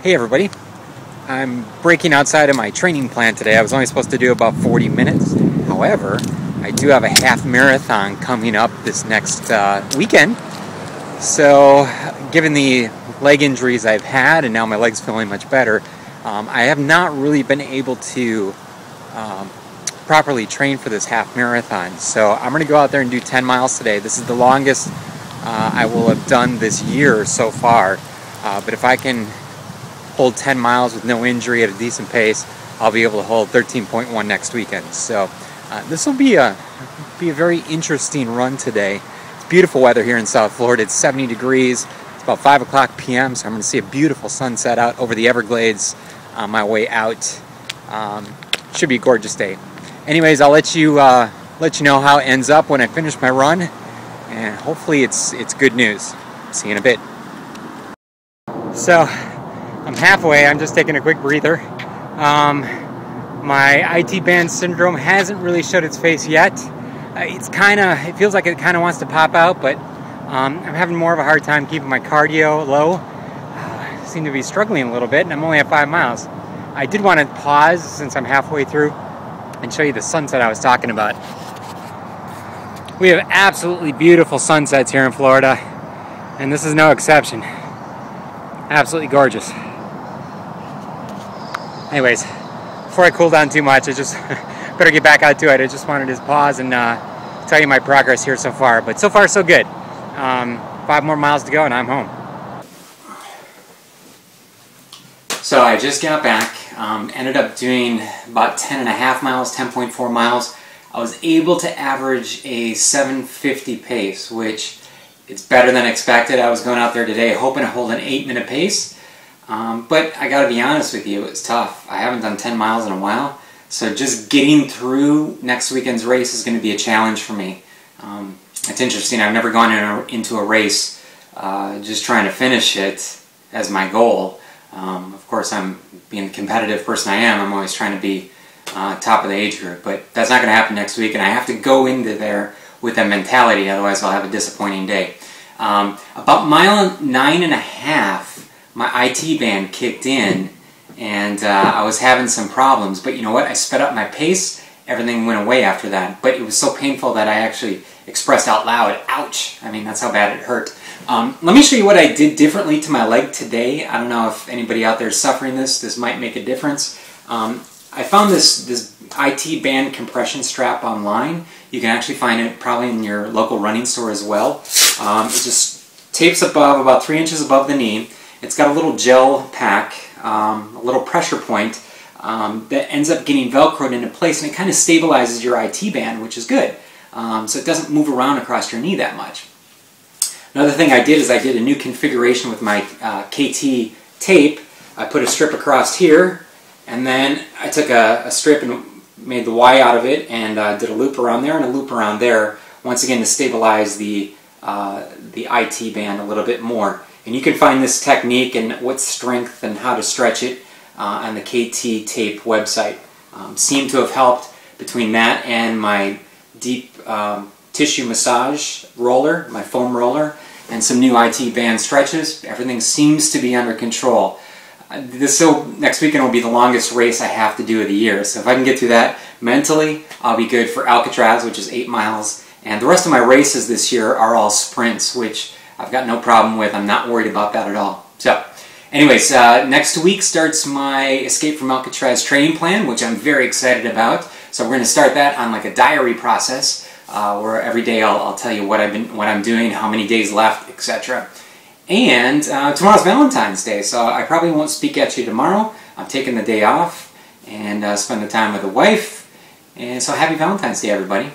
Hey everybody, I'm breaking outside of my training plan today. I was only supposed to do about 40 minutes. However, I do have a half marathon coming up this next weekend. So given the leg injuries I've had and now my leg's feeling much better, I have not really been able to properly train for this half marathon. So I'm going to go out there and do 10 miles today. This is the longest I will have done this year so far. But if I can hold 10 miles with no injury at a decent pace, I'll be able to hold 13.1 next weekend. So this will be a very interesting run today. It's beautiful weather here in South Florida. It's 70 degrees. It's about 5 o'clock p.m. So I'm going to see a beautiful sunset out over the Everglades on my way out. Should be a gorgeous day. Anyways, I'll let you know how it ends up when I finish my run, and hopefully it's good news. See you in a bit. So I'm halfway. I'm just taking a quick breather. My IT band syndrome hasn't really showed its face yet. It feels like it kind of wants to pop out, but I'm having more of a hard time keeping my cardio low. I seem to be struggling a little bit, and I'm only at 5 miles. I did want to pause since I'm halfway through and show you the sunset I was talking about. We have absolutely beautiful sunsets here in Florida, and this is no exception. Absolutely gorgeous. Anyways, before I cool down too much, I just better get back out to it. I just wanted to pause and tell you my progress here so far, but so far so good. 5 more miles to go and I'm home. So I just got back, ended up doing about 10.5 miles, 10.4 miles. I was able to average a 7:50 pace, which it's better than expected. I was going out there today hoping to hold an 8-minute pace, but I gotta be honest with you, it's tough. I haven't done 10 miles in a while, so just getting through next weekend's race is gonna be a challenge for me. It's interesting, I've never gone into a race just trying to finish it as my goal. Of course, I'm being the competitive person I am. I'm always trying to be top of the age group, but that's not gonna happen next week, and I have to go into there with that mentality, otherwise I'll have a disappointing day. About mile 9.5, my IT band kicked in, and I was having some problems, but you know what, I sped up my pace, everything went away after that, but it was so painful that I actually expressed out loud, ouch, I mean that's how bad it hurt. Let me show you what I did differently to my leg today. I don't know if anybody out there is suffering this might make a difference. I found this IT band compression strap online. You can actually find it probably in your local running store as well. It just tapes above, about 3 inches above the knee. It's got a little gel pack, a little pressure point that ends up getting velcroed into place, and it kind of stabilizes your IT band, which is good. So it doesn't move around across your knee that much. Another thing I did is I did a new configuration with my KT tape. I put a strip across here, and then I took a strip and made the Y out of it, and did a loop around there and a loop around there, once again to stabilize the IT band a little bit more. And you can find this technique and what strength and how to stretch it on the KT Tape website. Seemed to have helped between that and my deep tissue massage roller, my foam roller, and some new IT band stretches. Everything seems to be under control. Next weekend will be the longest race I have to do of the year, so if I can get through that mentally, I'll be good for Alcatraz, which is 8 miles, and the rest of my races this year are all sprints, which I've got no problem with. I'm not worried about that at all. So, anyways, next week starts my Escape From Alcatraz training plan, which I'm very excited about, so we're going to start that on like a diary process, where every day I'll tell you what I'm doing, how many days left, etc. And tomorrow's Valentine's Day, so I probably won't speak at you tomorrow. I'm taking the day off and spend the time with the wife. And so happy Valentine's Day, everybody.